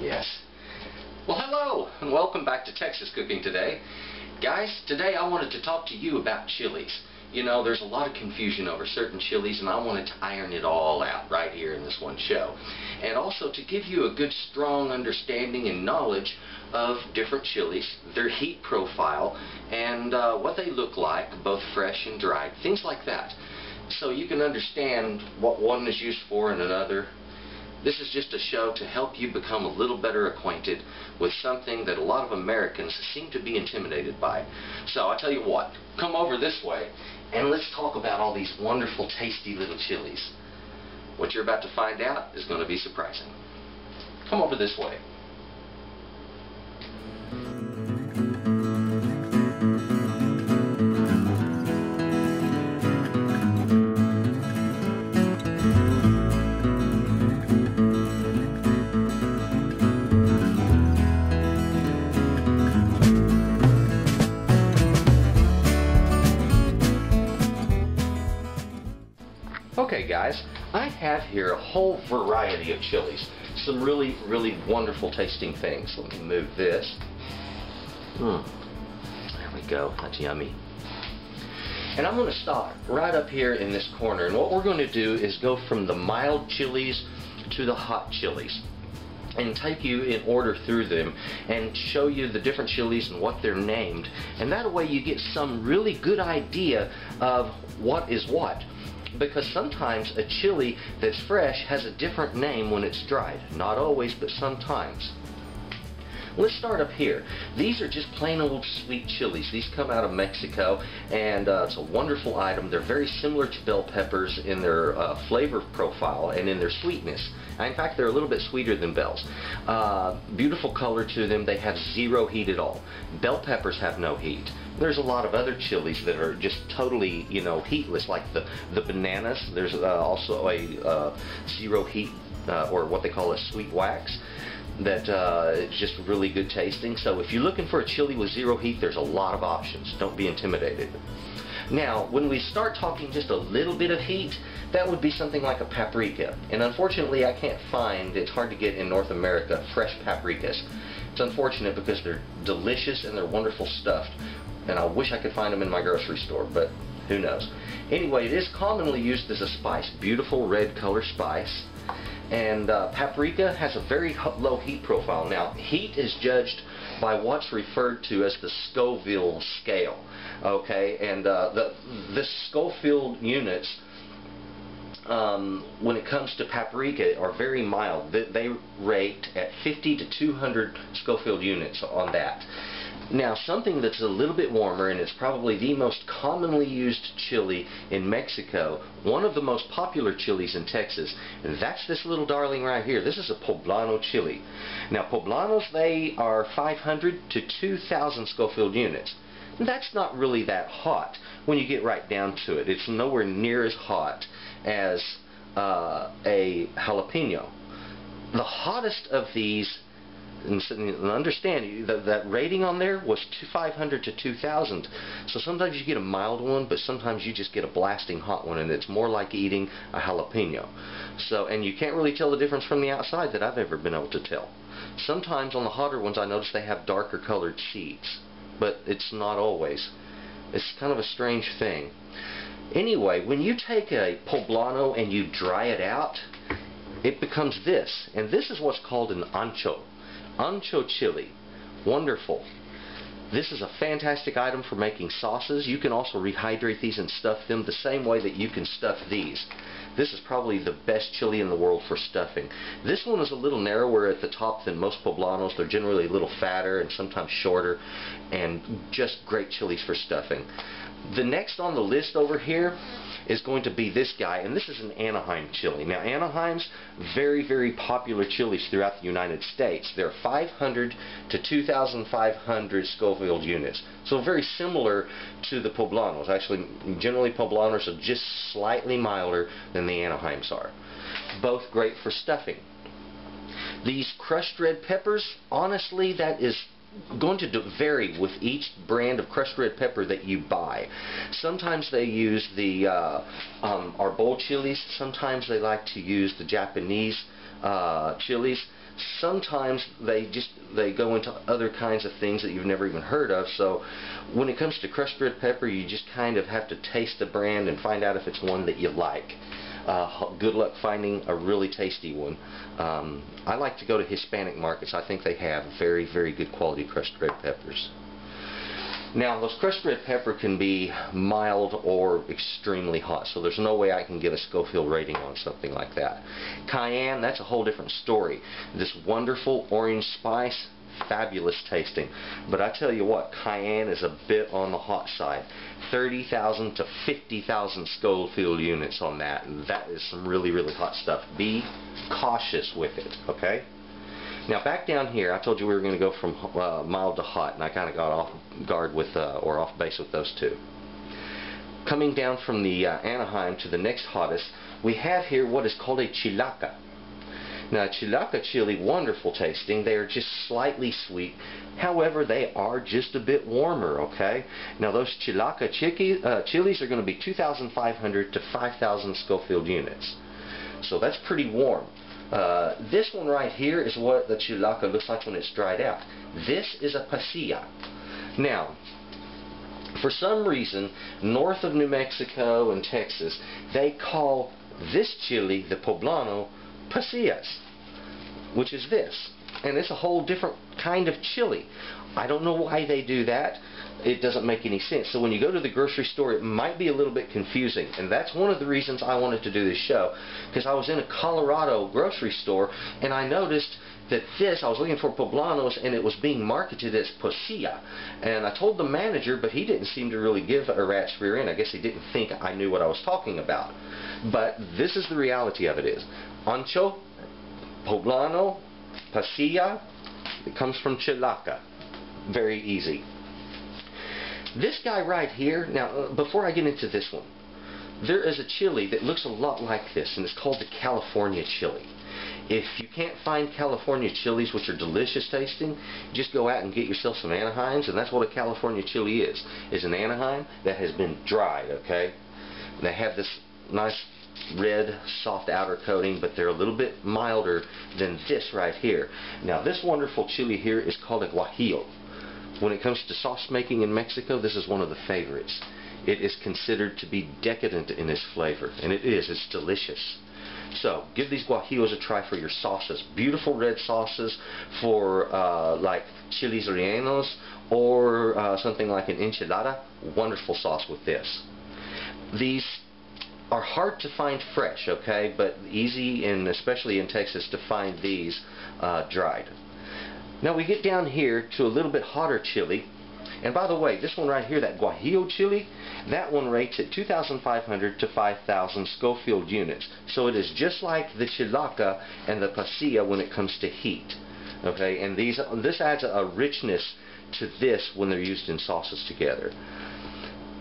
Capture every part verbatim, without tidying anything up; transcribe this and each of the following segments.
Yes. Well, hello, and welcome back to Texas Cooking Today. Guys, today I wanted to talk to you about chilies. You know, there's a lot of confusion over certain chilies, and I wanted to iron it all out right here in this one show. And also to give you a good, strong understanding and knowledge of different chilies, their heat profile, and uh, what they look like, both fresh and dried, things like that. So you can understand what one is used for and another. This is just a show to help you become a little better acquainted with something that a lot of Americans seem to be intimidated by. So I tell you what, come over this way and let's talk about all these wonderful, tasty little chilies. What you're about to find out is going to be surprising. Come over this way. Okay guys, I have here a whole variety of chilies. Some really, really wonderful tasting things. Let me move this. Mm. There we go, that's yummy. And I'm going to start right up here in this corner. And what we're going to do is go from the mild chilies to the hot chilies, and take you in order through them and show you the different chilies and what they're named. And that way you get some really good idea of what is what. Because sometimes a chili that's fresh has a different name when it's dried. Not always, but sometimes. Let's start up here. These are just plain old sweet chilies. These come out of Mexico, and uh, it's a wonderful item. They're very similar to bell peppers in their uh, flavor profile and in their sweetness. In fact, they're a little bit sweeter than bells. Uh, beautiful color to them. They have zero heat at all. Bell peppers have no heat. There's a lot of other chilies that are just totally, you know, heatless, like the, the bananas. There's uh, also a uh, zero heat, uh, or what they call a sweet wax, that uh, is just really good tasting. So if you're looking for a chili with zero heat, there's a lot of options. Don't be intimidated. Now, when we start talking just a little bit of heat, that would be something like a paprika. And unfortunately, I can't find, it's hard to get in North America, fresh paprikas. It's unfortunate because they're delicious and they're wonderful stuffed. And I wish I could find them in my grocery store, but who knows. Anyway, it is commonly used as a spice, beautiful red color spice. And uh, paprika has a very low heat profile. Now, heat is judged by what's referred to as the Scoville scale, okay? And uh, the, the Scoville units, um, when it comes to paprika, are very mild. They, they rate at fifty to two hundred Scoville units on that. Now, something that's a little bit warmer, and it's probably the most commonly used chili in Mexico, one of the most popular chilies in Texas, and that's this little darling right here. This is a poblano chili. Now, poblanos, they are five hundred to two thousand Scoville units. That's not really that hot when you get right down to it. It's nowhere near as hot as uh, a jalapeno. The hottest of these, and understand that, that rating on there was five hundred to two thousand. So sometimes you get a mild one, but sometimes you just get a blasting hot one, and it's more like eating a jalapeno. So, and you can't really tell the difference from the outside that I've ever been able to tell. Sometimes on the hotter ones I notice they have darker colored seeds, but it's not always. It's kind of a strange thing. Anyway, when you take a poblano and you dry it out, it becomes this, and this is what's called an ancho. Ancho chili. Wonderful. This is a fantastic item for making sauces. You can also rehydrate these and stuff them the same way that you can stuff these. This is probably the best chili in the world for stuffing. This one is a little narrower at the top than most poblanos. They're generally a little fatter and sometimes shorter, and just great chilies for stuffing. The next on the list over here is going to be this guy, and this is an Anaheim chili. Now, Anaheim's very, very popular chilies throughout the United States. They're five hundred to two thousand five hundred Scoville units, so very similar to the poblanos. Actually, generally poblanos are just slightly milder than the Anaheims are. Both great for stuffing. These crushed red peppers, honestly, that is going to vary with each brand of crushed red pepper that you buy. Sometimes they use the uh, um, arbol chilies. Sometimes they like to use the Japanese uh, chilies. Sometimes they just they go into other kinds of things that you've never even heard of. So when it comes to crushed red pepper, you just kind of have to taste the brand and find out if it's one that you like. Uh, good luck finding a really tasty one. Um, I like to go to Hispanic markets. I think they have very, very good quality crushed red peppers. Now, those crushed red pepper can be mild or extremely hot, so there's no way I can get a Scoville rating on something like that. Cayenne, that's a whole different story. This wonderful orange spice, fabulous tasting. But I tell you what, cayenne is a bit on the hot side. thirty thousand to fifty thousand Scoville units on that, and that is some really, really hot stuff. Be cautious with it, okay? Now back down here, I told you we were going to go from uh, mild to hot, and I kind of got off guard with, uh, or off base with those two. Coming down from the uh, Anaheim to the next hottest, we have here what is called a chilaca. Now chilaca chili, wonderful tasting. They are just slightly sweet. However, they are just a bit warmer, okay? Now those chilaca chicky, uh, chilies are going to be two thousand five hundred to five thousand Scoville units. So that's pretty warm. Uh, this one right here is what the chilaca looks like when it's dried out. This is a pascilla. Now, for some reason, north of New Mexico and Texas, they call this chili, the poblano, pascillas, which is this. And it's a whole different kind of chili. I don't know why they do that. It doesn't make any sense. So when you go to the grocery store, it might be a little bit confusing. And that's one of the reasons I wanted to do this show, because I was in a Colorado grocery store, and I noticed that this, I was looking for poblanos, and it was being marketed as pascilla. And I told the manager, but he didn't seem to really give a rat's rear end. I guess he didn't think I knew what I was talking about. But this is the reality of it is. Ancho, poblano, pascilla, it comes from chilaca. Very easy. This guy right here, now uh, before I get into this one, there is a chili that looks a lot like this, and it's called the California chili. If you can't find California chilies, which are delicious tasting, just go out and get yourself some Anaheims, and that's what a California chili is. Is an Anaheim that has been dried, okay? And they have this nice red soft outer coating, but they're a little bit milder than this right here. Now this wonderful chili here is called a guajillo. When it comes to sauce making in Mexico, this is one of the favorites. It is considered to be decadent in its flavor, and it is. It's delicious. So give these guajillos a try for your sauces. Beautiful red sauces for uh, like chiles rellenos or uh, something like an enchilada. Wonderful sauce with this. These are hard to find fresh, okay, but easy, and especially in Texas, to find these uh, dried. Now we get down here to a little bit hotter chili, and by the way, this one right here, that guajillo chili, that one rates at two thousand five hundred to five thousand Scoville units. So it is just like the chilaca and the pasilla when it comes to heat. Okay, and these this adds a richness to this when they're used in sauces together.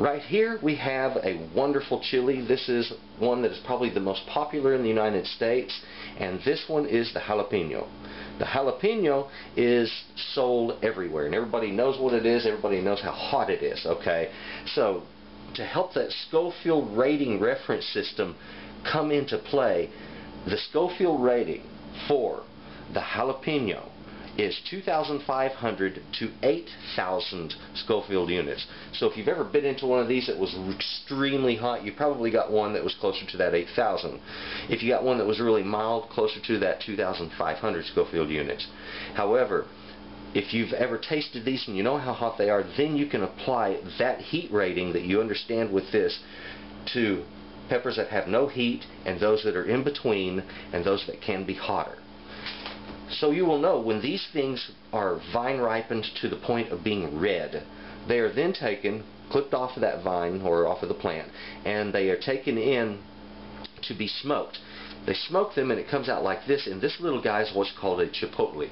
Right here we have a wonderful chili. This is one that is probably the most popular in the United States, and this one is the jalapeno. The jalapeno is sold everywhere, and everybody knows what it is, everybody knows how hot it is, okay? So to help that Scoville rating reference system come into play, the Scoville rating for the jalapeno is two thousand five hundred to eight thousand Scoville units. So if you've ever been into one of these that was extremely hot, you probably got one that was closer to that eight thousand. If you got one that was really mild, closer to that two thousand five hundred Scoville units. However, if you've ever tasted these and you know how hot they are, then you can apply that heat rating that you understand with this to peppers that have no heat, and those that are in between, and those that can be hotter. So you will know when these things are vine ripened to the point of being red, they are then taken, clipped off of that vine or off of the plant, and they are taken in to be smoked. They smoke them and it comes out like this, and this little guy is what's called a chipotle.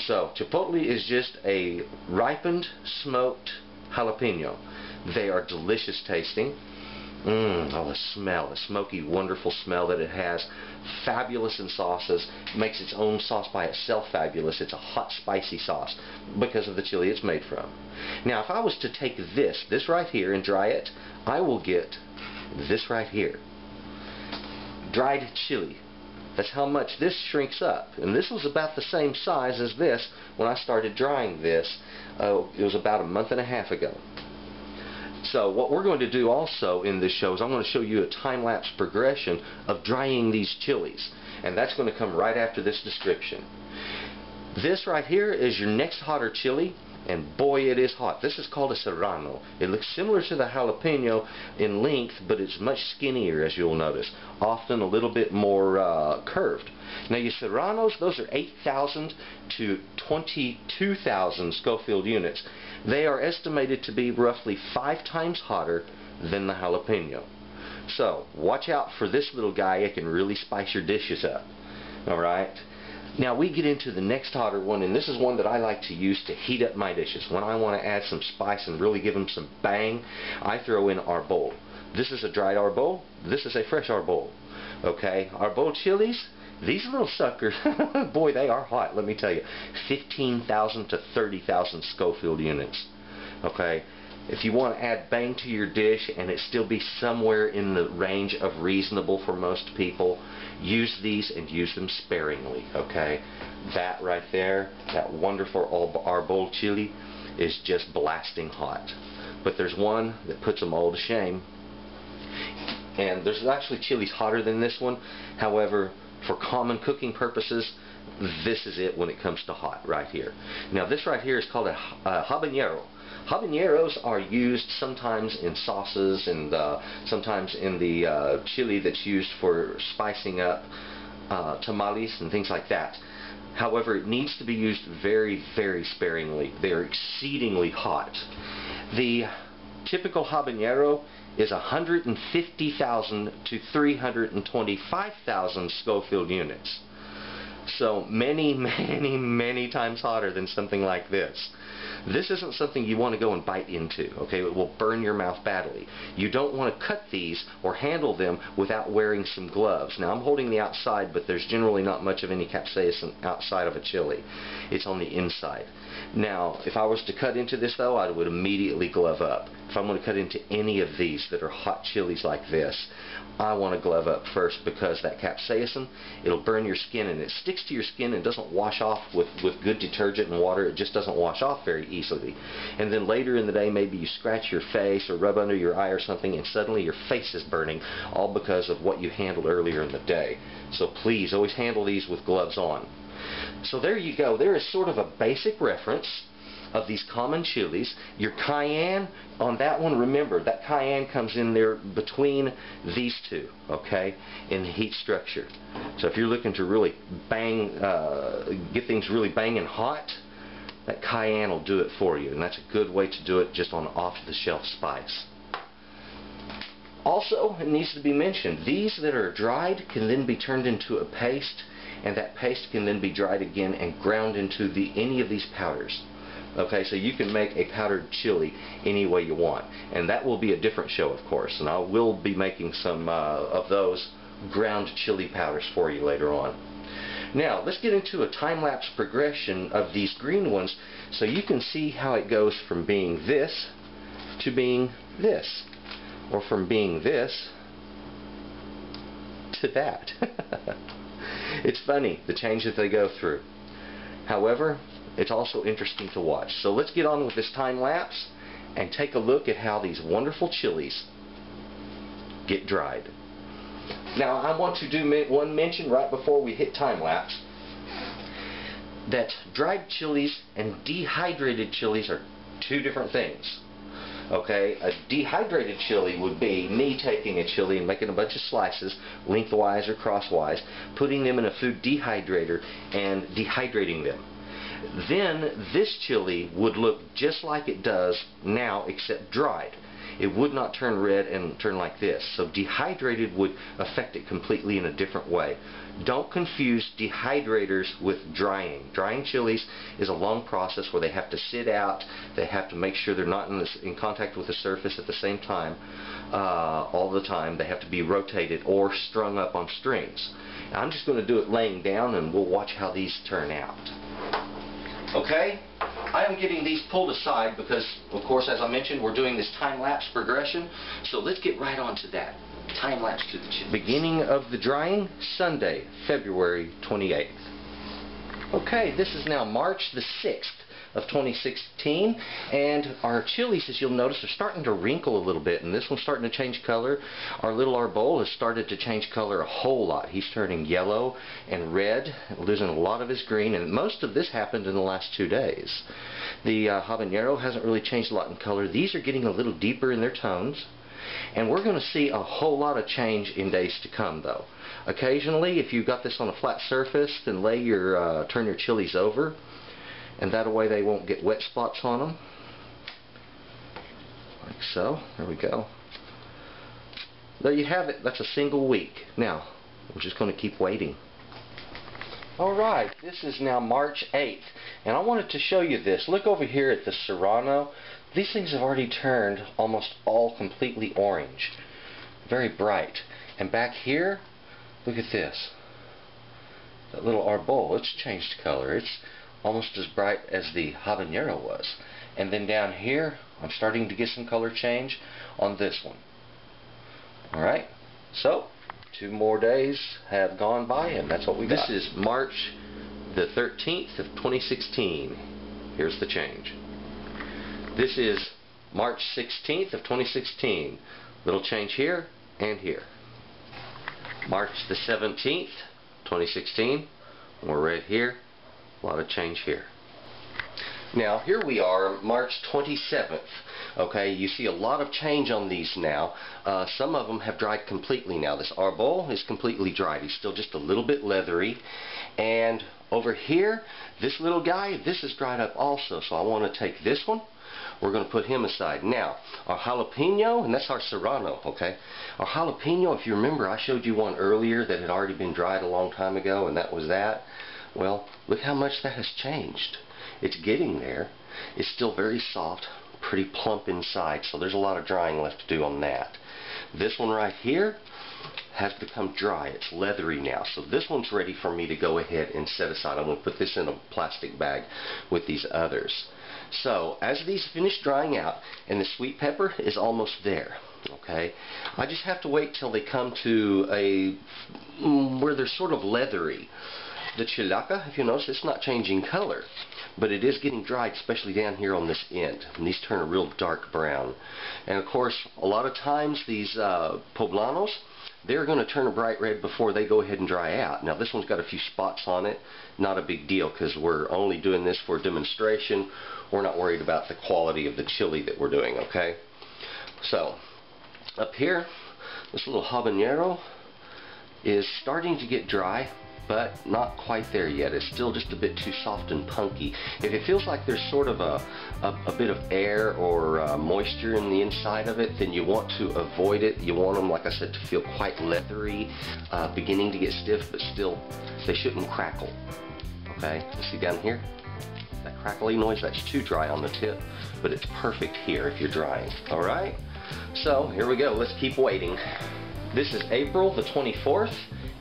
So chipotle is just a ripened, smoked jalapeno. They are delicious tasting. Mmm, oh, the smell, the smoky, wonderful smell that it has. Fabulous in sauces. Makes its own sauce by itself fabulous. It's a hot, spicy sauce because of the chili it's made from. Now, if I was to take this, this right here, and dry it, I will get this right here. Dried chili. That's how much this shrinks up. And this was about the same size as this when I started drying this. Uh, it was about a month and a half ago. So what we're going to do also in this show is I'm going to show you a time-lapse progression of drying these chilies. And that's going to come right after this description. This right here is your next hotter chili, and boy, it is hot. This is called a serrano. It looks similar to the jalapeno in length, but it's much skinnier, as you'll notice, often a little bit more uh, curved. Now your serranos, those are eight thousand to twenty-two thousand Scoville units. They are estimated to be roughly five times hotter than the jalapeno. So watch out for this little guy. It can really spice your dishes up. All right. Now we get into the next hotter one, and this is one that I like to use to heat up my dishes. When I want to add some spice and really give them some bang, I throw in arbol. This is a dried arbol. This is a fresh arbol. Okay, arbol chilies, these little suckers, boy, they are hot, let me tell you. fifteen thousand to thirty thousand Scoville units. Okay. If you want to add bang to your dish and it still be somewhere in the range of reasonable for most people, use these and use them sparingly, okay? That right there, that wonderful arbol chili is just blasting hot. But there's one that puts them all to shame. And there's actually chilies hotter than this one. However, for common cooking purposes, this is it when it comes to hot right here. Now this right here is called a habanero. Habaneros are used sometimes in sauces and uh, sometimes in the uh, chili that's used for spicing up uh, tamales and things like that. However, it needs to be used very, very sparingly. They are exceedingly hot. The typical habanero is one hundred fifty thousand to three hundred twenty-five thousand Scoville units. So many, many, many times hotter than something like this. This isn't something you want to go and bite into, okay? It will burn your mouth badly. You don't want to cut these or handle them without wearing some gloves. Now, I'm holding the outside, but there's generally not much of any capsaicin outside of a chili. It's on the inside. Now, if I was to cut into this, though, I would immediately glove up. If I'm going to cut into any of these that are hot chilies like this, I want to glove up first because that capsaicin, it'll burn your skin, and it sticks to your skin and doesn't wash off with, with good detergent and water. It just doesn't wash off very easily. And then later in the day, maybe you scratch your face or rub under your eye or something, and suddenly your face is burning, all because of what you handled earlier in the day. So please, always handle these with gloves on. So there you go. There is sort of a basic reference of these common chilies. Your cayenne, on that one, remember, that cayenne comes in there between these two, okay, in the heat structure. So if you're looking to really bang, uh, get things really banging hot, that cayenne will do it for you, and that's a good way to do it, just on off-the-shelf spice. Also, it needs to be mentioned, these that are dried can then be turned into a paste, and that paste can then be dried again and ground into the, any of these powders. Okay, so you can make a powdered chili any way you want. And that will be a different show, of course. And I will be making some uh, of those ground chili powders for you later on. Now, let's get into a time-lapse progression of these green ones so you can see how it goes from being this to being this. Or from being this to that. It's funny, the change that they go through. However, it's also interesting to watch. So let's get on with this time lapse and take a look at how these wonderful chilies get dried. Now I want to do one mention right before we hit time lapse that dried chilies and dehydrated chilies are two different things. Okay, a dehydrated chili would be me taking a chili and making a bunch of slices, lengthwise or crosswise, putting them in a food dehydrator and dehydrating them. Then this chili would look just like it does now, except dried. It would not turn red and turn like this. So dehydrated would affect it completely in a different way. Don't confuse dehydrators with drying. Drying chilies is a long process where they have to sit out. They have to make sure they're not in, this, in contact with the surface at the same time, uh, all the time. They have to be rotated or strung up on strings. Now, I'm just going to do it laying down, and we'll watch how these turn out. Okay, I am getting these pulled aside because, of course, as I mentioned, we're doing this time-lapse progression, so let's get right on to that. time lapse to the chipotle. Beginning of the drying, Sunday, February twenty-eighth. Okay, this is now March the sixth of twenty sixteen, and our chilies, as you'll notice, are starting to wrinkle a little bit, and this one's starting to change color. Our little arbol has started to change color a whole lot. He's turning yellow and red, losing a lot of his green, and most of this happened in the last two days. The uh, habanero hasn't really changed a lot in color. These are getting a little deeper in their tones. And we're going to see a whole lot of change in days to come, though. Occasionally, if you've got this on a flat surface, then lay your, uh, turn your chilies over, and that way they won't get wet spots on them. Like so. There we go. There you have it. That's a single week. Now, we're just going to keep waiting. Alright, this is now March eighth, and I wanted to show you this. Look over here at the serrano. These things have already turned almost all completely orange, very bright. And back here, look at this. That little arbol, it's changed color. It's almost as bright as the habanero was. And then down here, I'm starting to get some color change on this one. Alright, so two more days have gone by, and that's what we got. This is March the thirteenth of twenty sixteen. Here's the change. This is March sixteenth of twenty sixteen. Little change here and here. March the seventeenth, twenty sixteen. More red here. A lot of change here. Now here we are, March twenty-seventh. Okay, you see a lot of change on these now. Uh, some of them have dried completely now. This arbol is completely dried. He's still just a little bit leathery. And over here, this little guy, this is dried up also. So I want to take this one. We're going to put him aside. Now, our jalapeno, and that's our serrano, okay? Our jalapeno, if you remember, I showed you one earlier that had already been dried a long time ago, and that was that. Well, look how much that has changed. It's getting there. It's still very soft, pretty plump inside, so there's a lot of drying left to do on that. This one right here has become dry. It's leathery now, so this one's ready for me to go ahead and set aside. I'm going to put this in a plastic bag with these others. So, as these finish drying out, and the sweet pepper is almost there, okay? I just have to wait till they come to a, where they're sort of leathery. The chilaca, if you notice, it's not changing color, but it is getting dried, especially down here on this end. And these turn a real dark brown. And of course, a lot of times these uh, poblanos, they're going to turn a bright red before they go ahead and dry out. Now this one's got a few spots on it. Not a big deal because we're only doing this for demonstration. We're not worried about the quality of the chili that we're doing, okay? So, up here, this little habanero is starting to get dry, but not quite there yet. It's still just a bit too soft and punky. If it feels like there's sort of a, a, a bit of air or uh, moisture in the inside of it, then you want to avoid it. You want them, like I said, to feel quite leathery, uh, beginning to get stiff, but still, they shouldn't crackle. Okay, see down here? That crackly noise, that's too dry on the tip, but it's perfect here if you're drying. All right, so here we go. Let's keep waiting. This is April the twenty-fourth.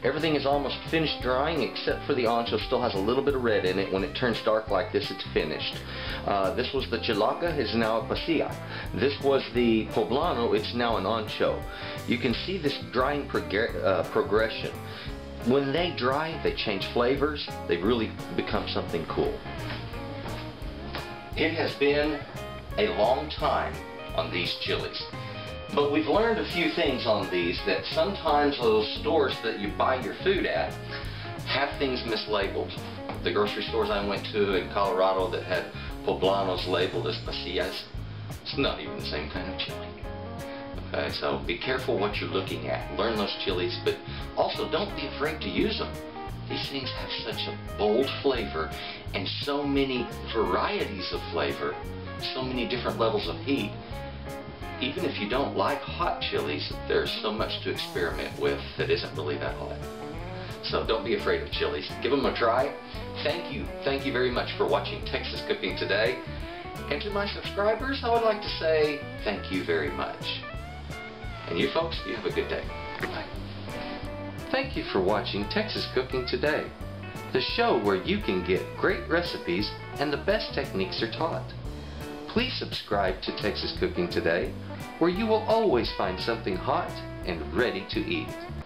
Everything is almost finished drying except for the ancho. Still has a little bit of red in it. When it turns dark like this, it's finished. Uh, this was the chilaca, is now a pascilla. This was the poblano, it's now an ancho. You can see this drying prog- uh, progression. When they dry, they change flavors. They really become something cool. It has been a long time on these chilies. But we've learned a few things on these, that sometimes those stores that you buy your food at have things mislabeled. The grocery stores I went to in Colorado that had poblanos labeled as pasillas, it's not even the same kind of chili. Okay, so be careful what you're looking at. Learn those chilies, but also don't be afraid to use them. These things have such a bold flavor and so many varieties of flavor, so many different levels of heat. Even if you don't like hot chilies, there's so much to experiment with that isn't really that hot. So don't be afraid of chilies. Give them a try. Thank you. Thank you very much for watching Texas Cooking Today. And to my subscribers, I would like to say thank you very much. And you folks, you have a good day. Goodbye. Thank you for watching Texas Cooking Today, the show where you can get great recipes and the best techniques are taught. Please subscribe to Texas Cooking Today, where you will always find something hot and ready to eat.